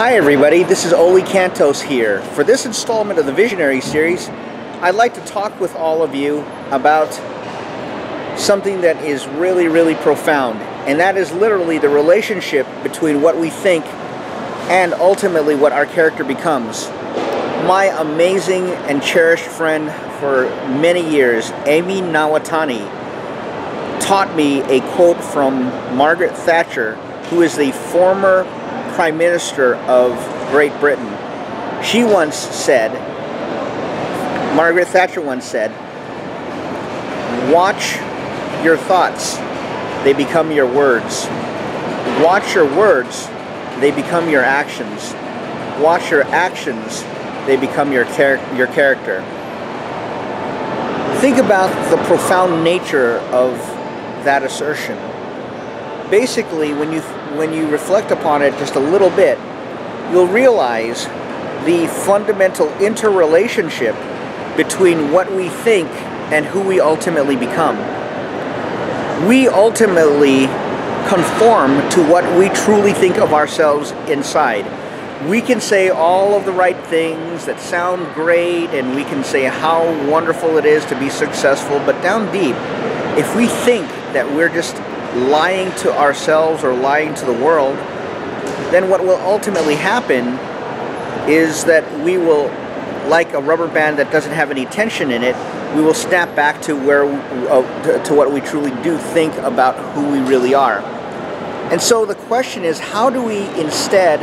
Hi everybody, this is Ollie Cantos here. For this installment of the Visionary series, I'd like to talk with all of you about something that is really, really profound, and that is literally the relationship between what we think and ultimately what our character becomes. My amazing and cherished friend for many years, Amy Nawatani, taught me a quote from Margaret Thatcher, who is the former Prime Minister of Great Britain. She once said, Margaret Thatcher once said, "Watch your thoughts, they become your words. Watch your words, they become your actions. Watch your actions, they become your character." Think about the profound nature of that assertion. Basically, when you reflect upon it just a little bit, you'll realize the fundamental interrelationship between what we think and who we ultimately become. We ultimately conform to what we truly think of ourselves inside. We can say all of the right things that sound great, and we can say how wonderful it is to be successful, but down deep, if we think that we're just lying to ourselves or lying to the world, then what will ultimately happen is that we will, like a rubber band that doesn't have any tension in it, we will snap back to what we truly do think about who we really are. And so the question is, how do we instead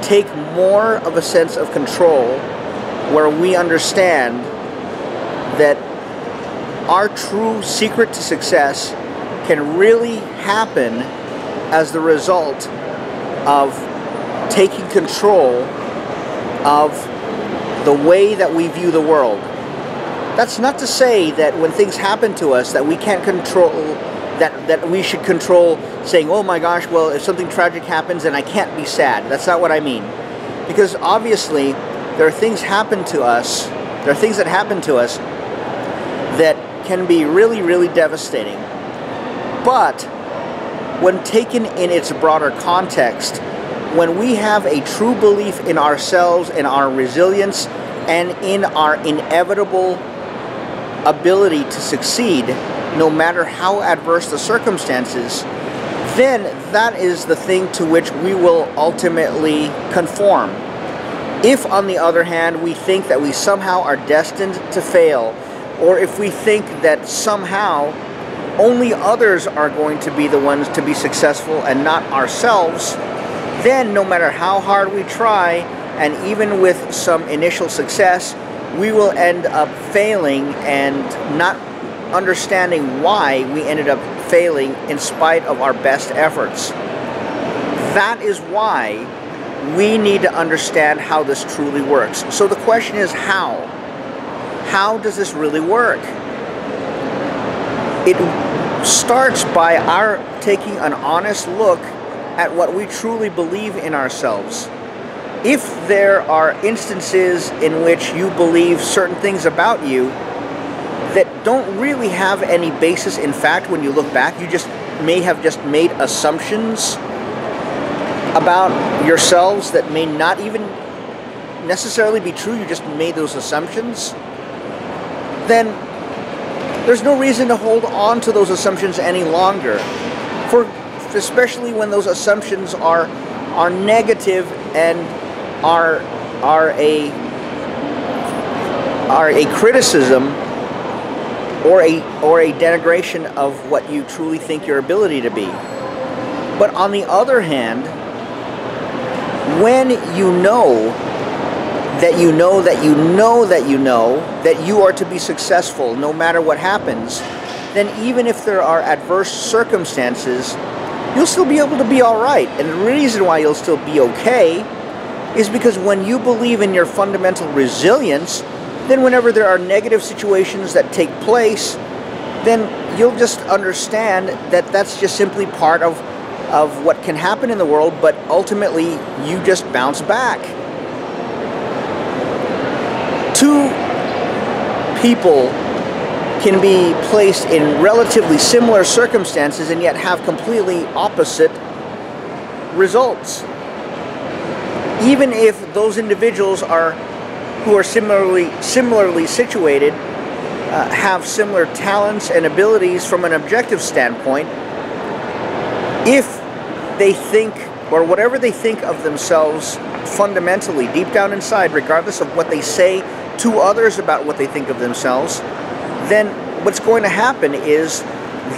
take more of a sense of control, where we understand that our true secret to success can really happen as the result of taking control of the way that we view the world? That's not to say that when things happen to us that we can't control, that we should control saying, "Oh my gosh, well, if something tragic happens, then I can't be sad." That's not what I mean. Because obviously, there are things that happen to us that can be really, really devastating. But when taken in its broader context, when we have a true belief in ourselves and our resilience and in our inevitable ability to succeed, no matter how adverse the circumstances, then that is the thing to which we will ultimately conform. If, on the other hand, we think that we somehow are destined to fail, or if we think that somehow only others are going to be the ones to be successful and not ourselves, then no matter how hard we try, and even with some initial success, we will end up failing and not understanding why we ended up failing in spite of our best efforts. That is why we need to understand how this truly works. So the question is, how? How does this really work? It starts by our taking an honest look at what we truly believe in ourselves. If there are instances in which you believe certain things about you that don't really have any basis in fact, when you look back, you just may have just made assumptions about yourselves that may not even necessarily be true, you just made those assumptions, then there's no reason to hold on to those assumptions any longer, especially when those assumptions are negative and are a criticism or a denigration of what you truly think your ability to be. But on the other hand, when you know that you know that you know that you know that you are to be successful no matter what happens, then even if there are adverse circumstances, you'll still be able to be all right. And the reason why you'll still be okay is because when you believe in your fundamental resilience, then whenever there are negative situations that take place, then you'll just understand that that's just simply part of what can happen in the world, but ultimately you just bounce back. Two people can be placed in relatively similar circumstances and yet have completely opposite results. even if those individuals are who are similarly situated have similar talents and abilities from an objective standpoint, if they think, or whatever they think of themselves fundamentally, deep down inside, regardless of what they say to others about what they think of themselves, then what's going to happen is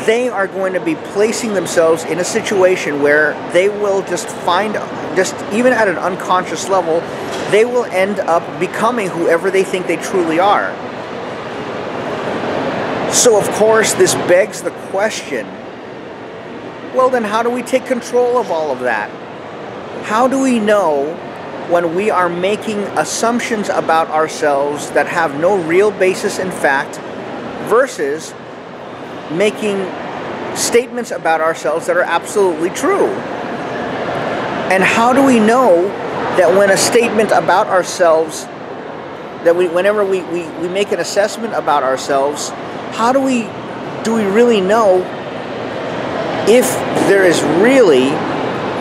they are going to be placing themselves in a situation where they will just find, just even at an unconscious level, they will end up becoming whoever they think they truly are. So of course this begs the question, well then how do we take control of all of that? How do we know when we are making assumptions about ourselves that have no real basis in fact versus making statements about ourselves that are absolutely true? And how do we know that when a statement about ourselves, that whenever we make an assessment about ourselves, how do we really know if there is really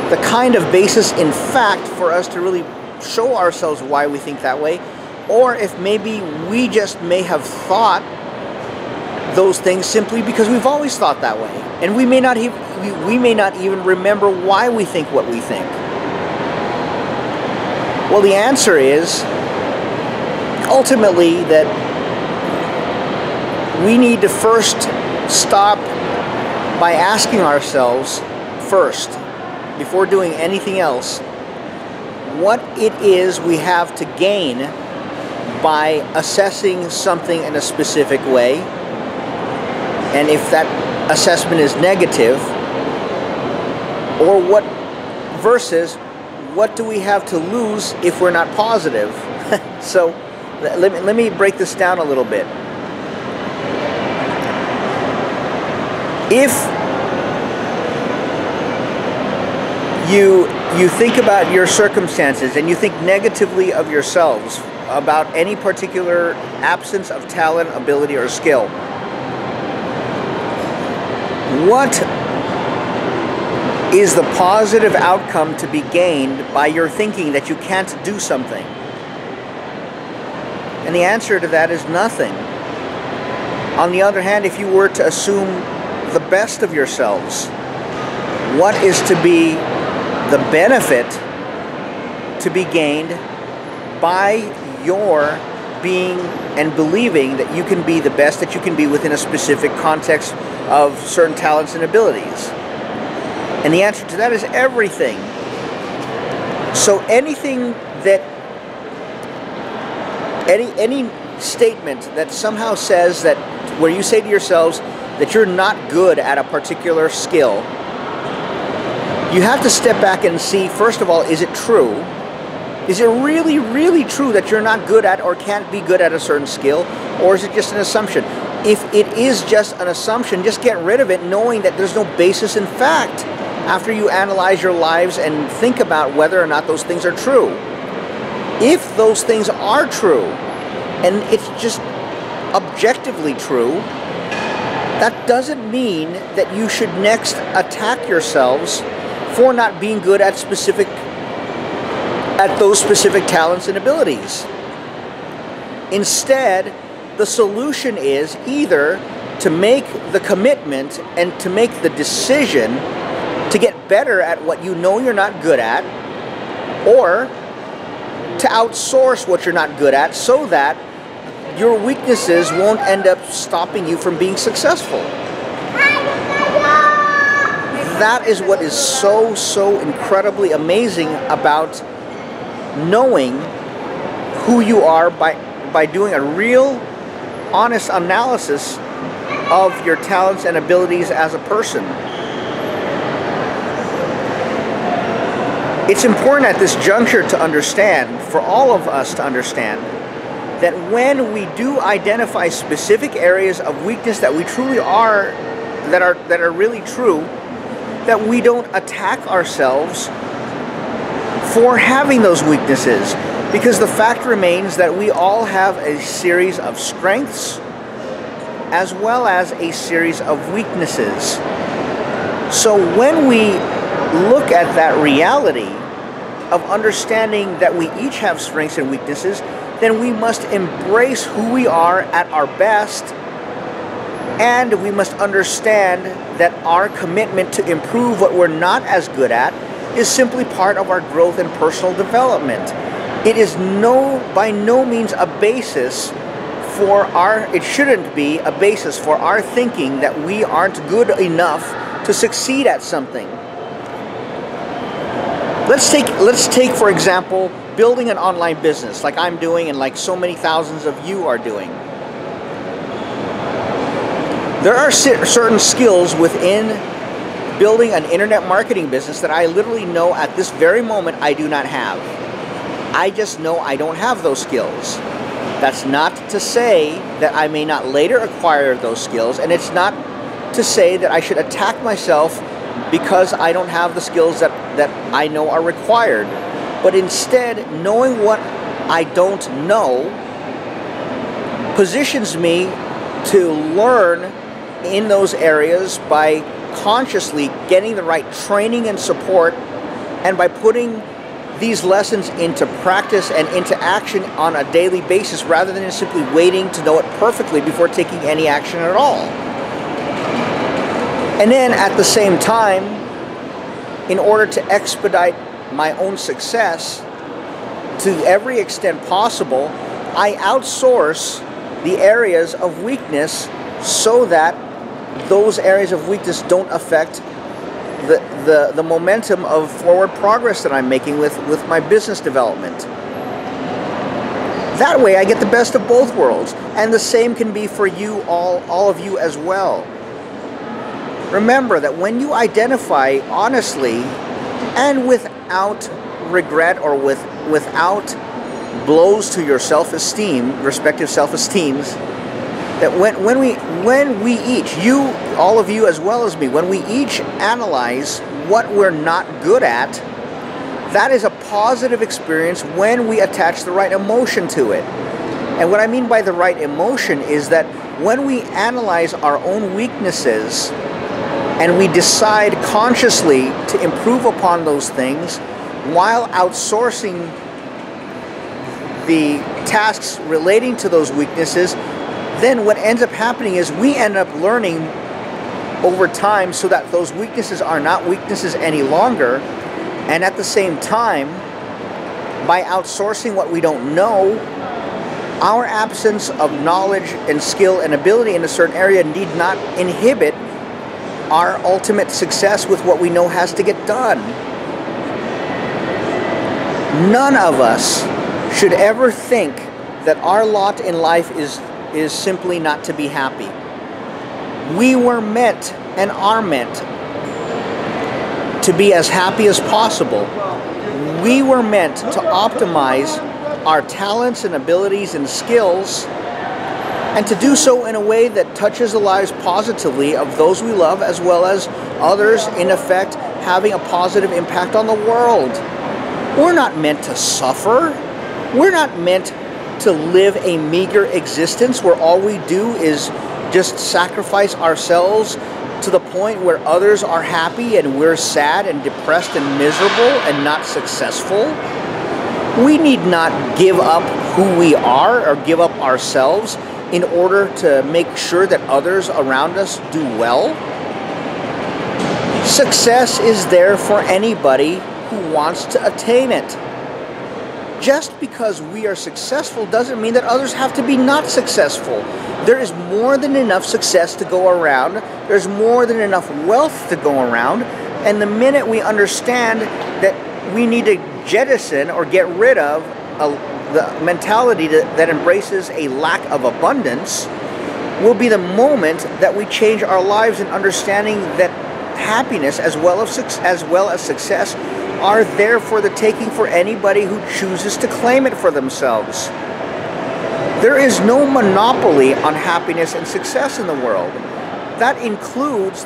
the kind of basis in fact for us to really show ourselves why we think that way, or if maybe we just may have thought those things simply because we've always thought that way, and we may not even remember why we think what we think? Well, the answer is ultimately that we need to first stop by asking ourselves first, before doing anything else, what it is we have to gain by assessing something in a specific way. And if that assessment is negative, or what, versus what do we have to lose if we're not positive? So let me break this down a little bit. If you think about your circumstances and you think negatively of yourselves about any particular absence of talent, ability, or skill, what is the positive outcome to be gained by your thinking that you can't do something? And the answer to that is nothing. On the other hand, if you were to assume the best of yourselves, what is to be the benefit to be gained by your being and believing that you can be the best that you can be within a specific context of certain talents and abilities? And the answer to that is everything. So anything that, any statement that somehow says that, where you say to yourselves that you're not good at a particular skill, you have to step back and see, first of all, is it true? Is it really, really true that you're not good at or can't be good at a certain skill? Or is it just an assumption? If it is just an assumption, just get rid of it, knowing that there's no basis in fact after you analyze your lives and think about whether or not those things are true. If those things are true, and it's just objectively true, that doesn't mean that you should next attack yourselves for not being good at those specific talents and abilities. Instead, the solution is either to make the commitment and to make the decision to get better at what you know you're not good at, or to outsource what you're not good at so that your weaknesses won't end up stopping you from being successful. That is what is so, so incredibly amazing about knowing who you are by doing a real honest analysis of your talents and abilities as a person. It's important at this juncture to understand, for all of us to understand, that when we do identify specific areas of weakness that we truly are, that are really true, that we don't attack ourselves for having those weaknesses. Because the fact remains that we all have a series of strengths as well as a series of weaknesses. So when we look at that reality of understanding that we each have strengths and weaknesses, then we must embrace who we are at our best, and we must understand that our commitment to improve what we're not as good at is simply part of our growth and personal development. It is by no means a basis for our, it shouldn't be a basis for our thinking that we aren't good enough to succeed at something. Let's take for example, building an online business like I'm doing and like so many thousands of you are doing. There are certain skills within building an internet marketing business that I literally know at this very moment I do not have. I just know I don't have those skills. That's not to say that I may not later acquire those skills, and it's not to say that I should attack myself because I don't have the skills that I know are required. But instead, knowing what I don't know positions me to learn in those areas by consciously getting the right training and support, and by putting these lessons into practice and into action on a daily basis rather than simply waiting to know it perfectly before taking any action at all. And then at the same time, in order to expedite my own success to every extent possible, I outsource the areas of weakness so that those areas of weakness don't affect the momentum of forward progress that I'm making with my business development. That way I get the best of both worlds, and the same can be for you all of you as well. Remember that when you identify honestly and without regret or without blows to your self-esteem, respective self-esteems, that when we each, you, all of you as well as me, when we each analyze what we're not good at, that is a positive experience when we attach the right emotion to it. And what I mean by the right emotion is that when we analyze our own weaknesses and we decide consciously to improve upon those things while outsourcing the tasks relating to those weaknesses, then what ends up happening is we end up learning over time so that those weaknesses are not weaknesses any longer. And at the same time, by outsourcing what we don't know, our absence of knowledge and skill and ability in a certain area need not inhibit our ultimate success with what we know has to get done. None of us should ever think that our lot in life is simply not to be happy. We were meant and are meant to be as happy as possible. We were meant to optimize our talents and abilities and skills, and to do so in a way that touches the lives positively of those we love, as well as others, in effect having a positive impact on the world. We're not meant to suffer. We're not meant to live a meager existence where all we do is just sacrifice ourselves to the point where others are happy and we're sad and depressed and miserable and not successful. We need not give up who we are or give up ourselves in order to make sure that others around us do well. Success is there for anybody who wants to attain it. Just because we are successful doesn't mean that others have to be not successful. There is more than enough success to go around. There's more than enough wealth to go around. And the minute we understand that we need to jettison or get rid of the mentality that embraces a lack of abundance, will be the moment that we change our lives in understanding that happiness as well as success are there for the taking for anybody who chooses to claim it for themselves. There is no monopoly on happiness and success in the world. That includes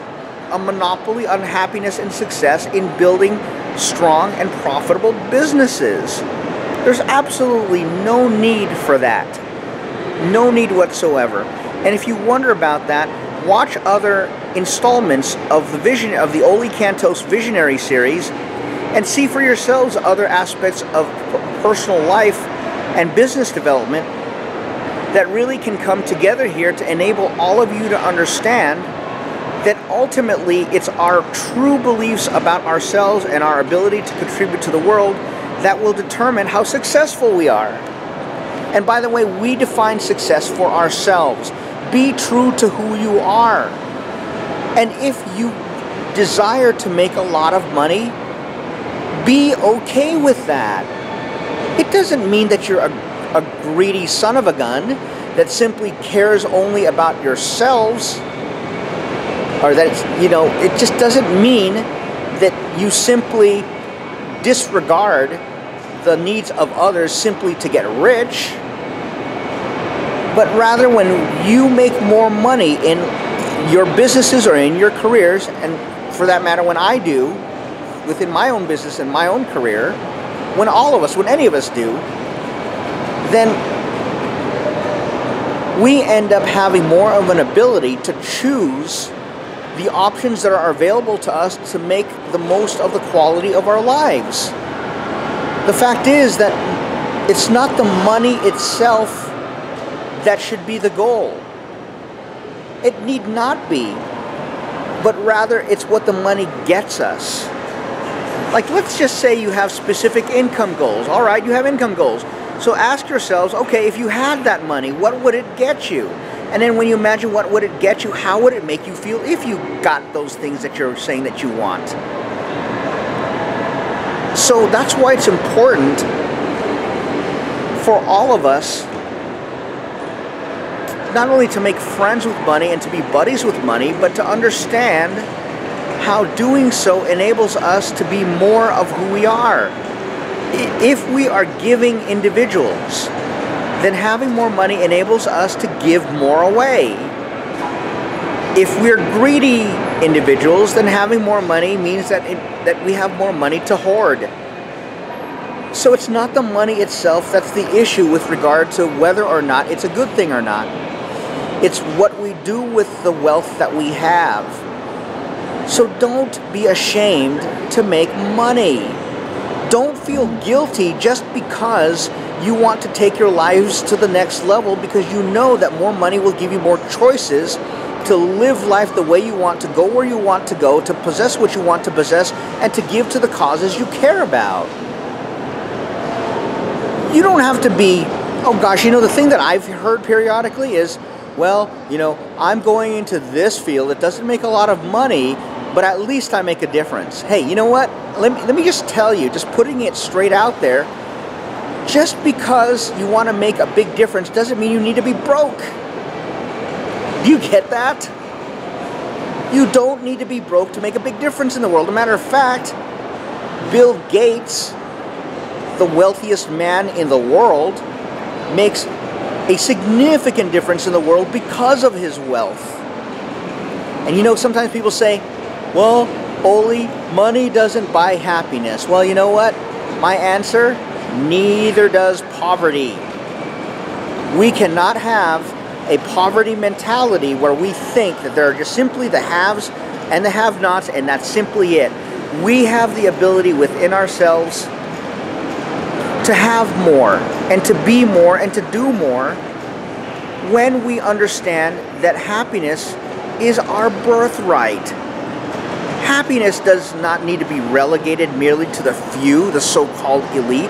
a monopoly on happiness and success in building strong and profitable businesses. There's absolutely no need for that. No need whatsoever. And if you wonder about that, watch other installments of the Ollie Cantos Visionary series, and see for yourselves other aspects of personal life and business development that really can come together here to enable all of you to understand that ultimately it's our true beliefs about ourselves and our ability to contribute to the world that will determine how successful we are. And by the way, we define success for ourselves. Be true to who you are. And if you desire to make a lot of money, be okay with that. It doesn't mean that you're a greedy son of a gun that simply cares only about yourselves, or that it's, you know, it just doesn't mean that you simply disregard the needs of others simply to get rich, but rather when you make more money in your businesses or in your careers, and for that matter when I do, within my own business and my own career, when all of us, when any of us do, then we end up having more of an ability to choose the options that are available to us to make the most of the quality of our lives. The fact is that it's not the money itself that should be the goal. It need not be, but rather it's what the money gets us. Like, let's just say you have specific income goals. All right, you have income goals. So ask yourselves, okay, if you had that money, what would it get you? And then when you imagine what would it get you, how would it make you feel if you got those things that you're saying that you want? So that's why it's important for all of us not only to make friends with money and to be buddies with money, but to understand how doing so enables us to be more of who we are. If we are giving individuals, then having more money enables us to give more away. If we're greedy individuals, then having more money means that we have more money to hoard. So it's not the money itself that's the issue with regard to whether or not it's a good thing or not. It's what we do with the wealth that we have. So don't be ashamed to make money. Don't feel guilty just because you want to take your lives to the next level, because you know that more money will give you more choices to live life the way you want, to go where you want to go, to possess what you want to possess, and to give to the causes you care about. You don't have to be, oh gosh, you know, the thing that I've heard periodically is, well, you know, I'm going into this field, it doesn't make a lot of money, but at least I make a difference. Hey, you know what? Let me just tell you, just putting it straight out there, just because you want to make a big difference doesn't mean you need to be broke. You get that? You don't need to be broke to make a big difference in the world. As a matter of fact, Bill Gates, the wealthiest man in the world, makes a significant difference in the world because of his wealth. And you know, sometimes people say, well, Ollie, money doesn't buy happiness. Well, you know what? My answer, neither does poverty. We cannot have a poverty mentality where we think that there are just simply the haves and the have-nots and that's simply it. We have the ability within ourselves to have more and to be more and to do more when we understand that happiness is our birthright. Happiness does not need to be relegated merely to the few, the so-called elite.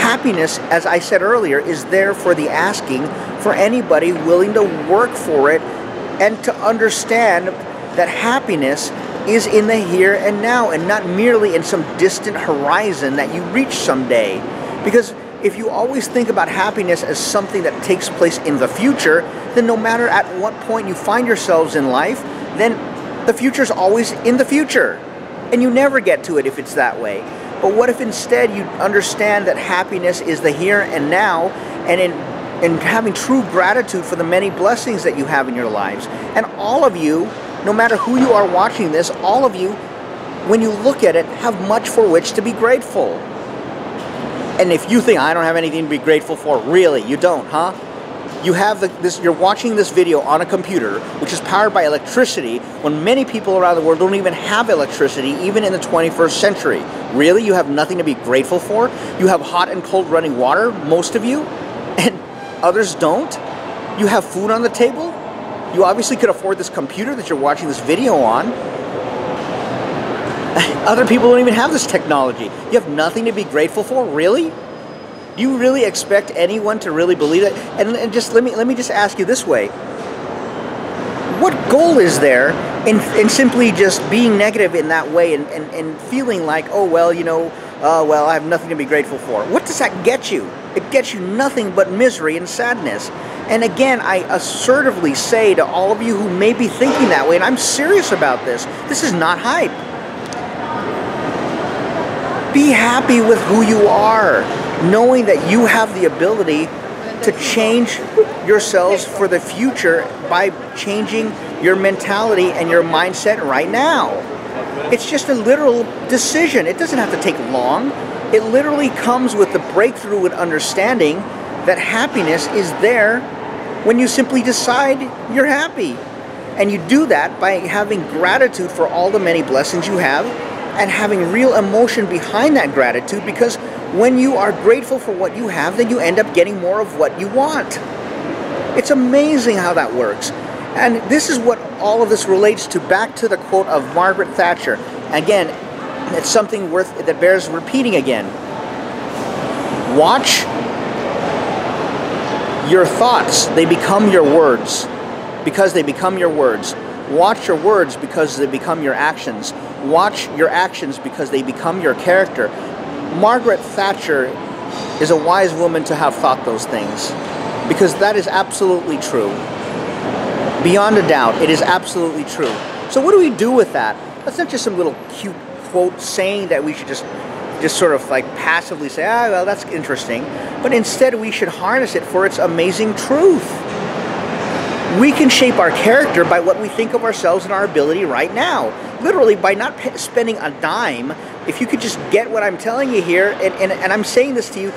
Happiness, as I said earlier, is there for the asking for anybody willing to work for it and to understand that happiness is in the here and now and not merely in some distant horizon that you reach someday. Because if you always think about happiness as something that takes place in the future, then no matter at what point you find yourselves in life, then the future's always in the future. And you never get to it if it's that way. But what if instead you understand that happiness is the here and now, and in having true gratitude for the many blessings that you have in your lives. And all of you, no matter who you are watching this, all of you, when you look at it, have much for which to be grateful. And if you think I don't have anything to be grateful for, really, you don't, huh? you have you're watching this video on a computer, which is powered by electricity, when many people around the world don't even have electricity, even in the 21st century. Really? You have nothing to be grateful for? You have hot and cold running water, most of you, and others don't? You have food on the table? You obviously could afford this computer that you're watching this video on. Other people don't even have this technology. You have nothing to be grateful for? Really? Do you really expect anyone to really believe it? And just let me just ask you this way. What goal is there in simply just being negative in that way and feeling like, oh, well, you know, well, I have nothing to be grateful for? What does that get you? It gets you nothing but misery and sadness. And again, I assertively say to all of you who may be thinking that way, and I'm serious about this, this is not hype. Be happy with who you are, knowing that you have the ability to change yourselves for the future by changing your mentality and your mindset right now. It's just a literal decision. It doesn't have to take long. It literally comes with the breakthrough and understanding that happiness is there when you simply decide you're happy. And you do that by having gratitude for all the many blessings you have and having real emotion behind that gratitude, because when you are grateful for what you have, then you end up getting more of what you want. It's amazing how that works. And this is what all of this relates to, back to the quote of Margaret Thatcher. Again, it's something that bears repeating again. Watch your thoughts, they become your words, because they become your words. Watch your words because they become your actions. Watch your actions because they become your character. Margaret Thatcher is a wise woman to have thought those things, because that is absolutely true. Beyond a doubt, it is absolutely true. So what do we do with that? That's not just some little cute quote saying that we should just sort of like passively say, ah, well, that's interesting. But instead, we should harness it for its amazing truth. We can shape our character by what we think of ourselves and our ability right now. Literally, by not spending a dime. If you could just get what I'm telling you here, and I'm saying this to you,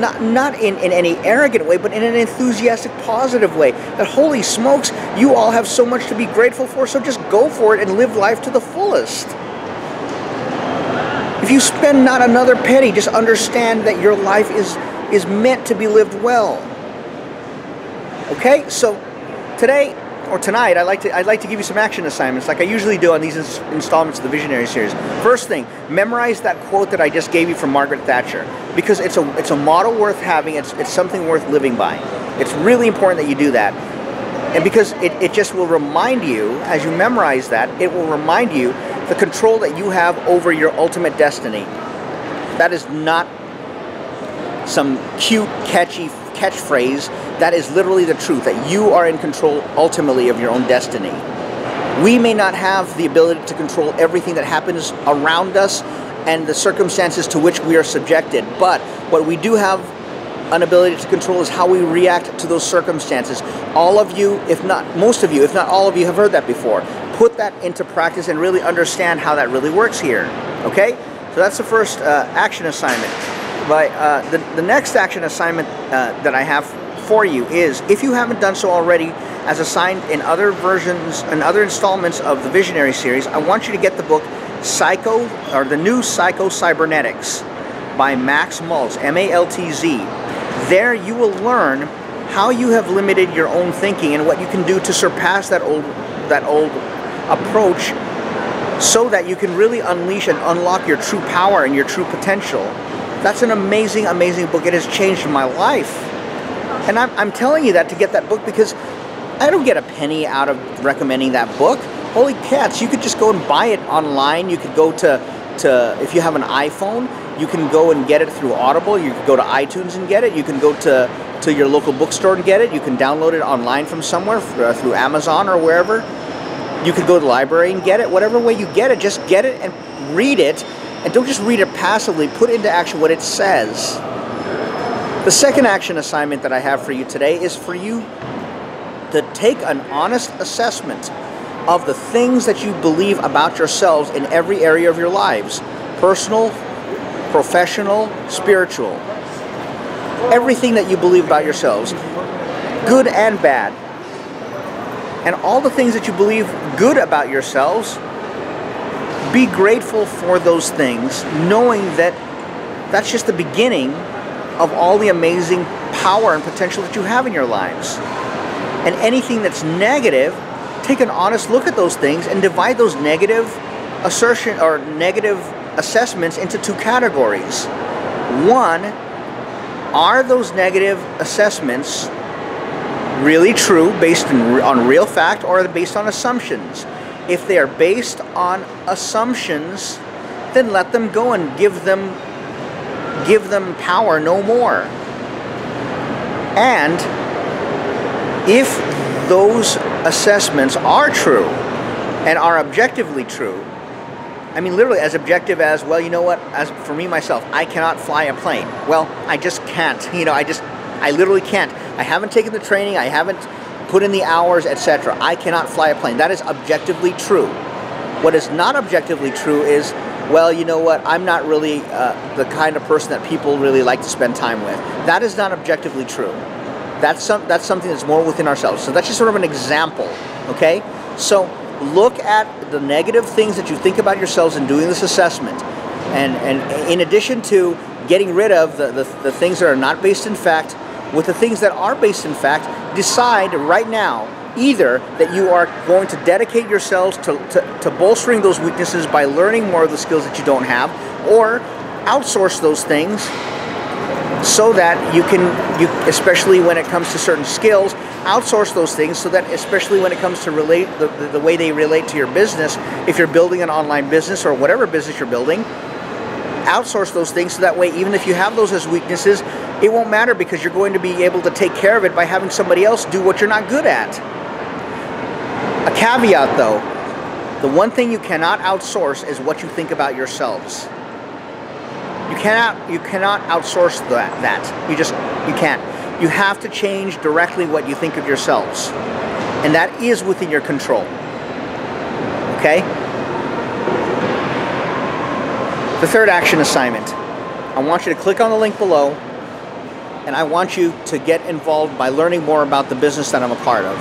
not in any arrogant way, but in an enthusiastic, positive way. That, holy smokes, you all have so much to be grateful for, so just go for it and live life to the fullest. If you spend not another penny, just understand that your life is meant to be lived well. Okay, so today, or tonight, I'd like to give you some action assignments like I usually do on these installments of the Visionary Series. First thing, memorize that quote that I just gave you from Margaret Thatcher, because it's a model worth having, it's something worth living by. It's really important that you do that. And because it just will remind you, as you memorize that, it will remind you the control that you have over your ultimate destiny. That is not some cute, catchy catchphrase. That is literally the truth, that you are in control ultimately of your own destiny. We may not have the ability to control everything that happens around us and the circumstances to which we are subjected, but what we do have an ability to control is how we react to those circumstances. All of you, if not most of you, if not all of you, have heard that before. Put that into practice and really understand how that really works here. Okay? So that's the first action assignment. But the next action assignment that I have for you is, if you haven't done so already, as assigned in other versions and other installments of the Visionary Series, I want you to get the book Psycho Cybernetics by Max Maltz, M-A-L-T-Z. There you will learn how you have limited your own thinking and what you can do to surpass that old approach, so that you can really unleash and unlock your true power and your true potential. That's an amazing, amazing book. It has changed my life. And I'm telling you that to get that book, because I don't get a penny out of recommending that book. Holy cats, you could just go and buy it online. You could go to if you have an iPhone, you can go and get it through Audible. You can go to iTunes and get it. You can go to your local bookstore and get it. You can download it online from somewhere, through Amazon or wherever. You could go to the library and get it. Whatever way you get it, just get it and read it. And don't just read it passively, put into action what it says. The second action assignment that I have for you today is for you to take an honest assessment of the things that you believe about yourselves in every area of your lives. Personal, professional, spiritual. Everything that you believe about yourselves. good and bad. And all the things that you believe good about yourselves, be grateful for those things, knowing that that's just the beginning of all the amazing power and potential that you have in your lives. And anything that's negative, take an honest look at those things and divide those negative assertion or negative assessments into two categories. One, are those negative assessments really true, based on real fact, or are they based on assumptions? If they are based on assumptions, then let them go and give them power no more. And if those assessments are true and are objectively true, I mean literally as objective as, well, you know what, as for me myself, I cannot fly a plane. Well, I just can't, you know, I literally can't. I haven't taken the training, I haven't put in the hours, etc. I cannot fly a plane. That is objectively true. What is not objectively true is, well, you know what, I'm not really the kind of person that people really like to spend time with. That is not objectively true. That's something that's more within ourselves. So that's just sort of an example, okay? So look at the negative things that you think about yourselves in doing this assessment. And in addition to getting rid of the things that are not based in fact, with the things that are based in fact, decide right now either that you are going to dedicate yourselves to bolstering those weaknesses by learning more of the skills that you don't have, or outsource those things so that you can, especially when it comes to certain skills, outsource those things so that, especially when it comes to relate the way they relate to your business, if you're building an online business or whatever business you're building, outsource those things so that way even if you have those as weaknesses, it won't matter because you're going to be able to take care of it by having somebody else do what you're not good at. A caveat though, the one thing you cannot outsource is what you think about yourselves. You cannot outsource that. You can't. You have to change directly what you think of yourselves. And that is within your control. Okay? The third action assignment. I want you to click on the link below, and I want you to get involved by learning more about the business that I'm a part of.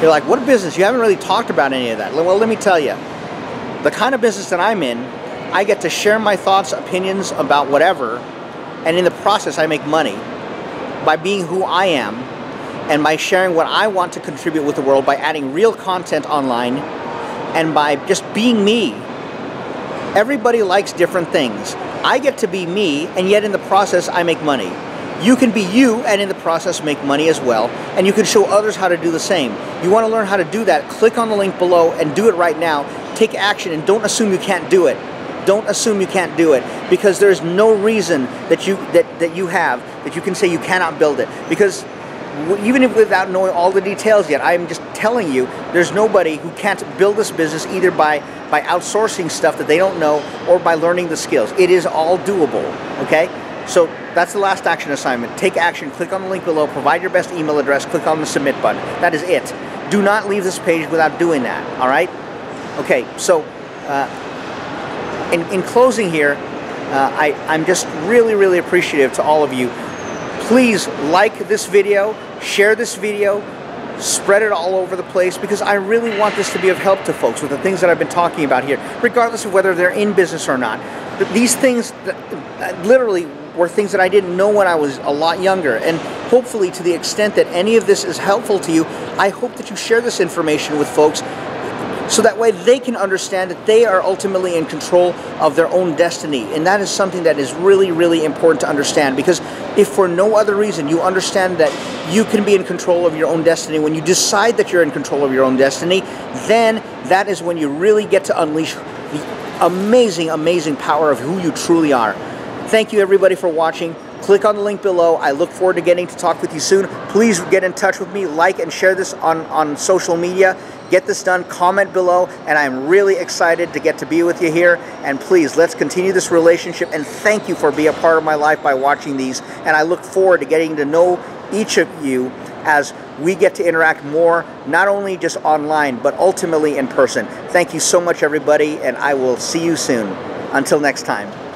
You're like, what business? You haven't really talked about any of that. Well, let me tell you. The kind of business that I'm in, I get to share my thoughts, opinions about whatever, and in the process I make money by being who I am and by sharing what I want to contribute with the world, by adding real content online and by just being me. Everybody likes different things. I get to be me, and yet in the process I make money. You can be you and in the process make money as well, and you can show others how to do the same. You want to learn how to do that, click on the link below and do it right now. Take action and don't assume you can't do it. Don't assume you can't do it, because there's no reason that you can say you cannot build it, because even if without knowing all the details yet, I'm just telling you, there's nobody who can't build this business either by outsourcing stuff that they don't know or by learning the skills. It is all doable, okay? So that's the last action assignment. Take action, click on the link below, provide your best email address, click on the submit button. That is it. Do not leave this page without doing that, all right? Okay, so in closing here, I'm just really, really appreciative to all of you. Please like this video, share this video, spread it all over the place, because I really want this to be of help to folks with the things that I've been talking about here, regardless of whether they're in business or not. But these things that literally were things that I didn't know when I was a lot younger, and hopefully to the extent that any of this is helpful to you, I hope that you share this information with folks so that way they can understand that they are ultimately in control of their own destiny. And that is something that is really, really important to understand, because if for no other reason you understand that you can be in control of your own destiny, when you decide that you're in control of your own destiny, then that is when you really get to unleash the amazing, amazing power of who you truly are. Thank you everybody for watching. Click on the link below. I look forward to getting to talk with you soon. Please get in touch with me, like and share this on social media. Get this done, comment below, and I'm really excited to get to be with you here. And please, let's continue this relationship, and thank you for being a part of my life by watching these. And I look forward to getting to know each of you as we get to interact more, not only just online, but ultimately in person. Thank you so much, everybody, and I will see you soon. Until next time.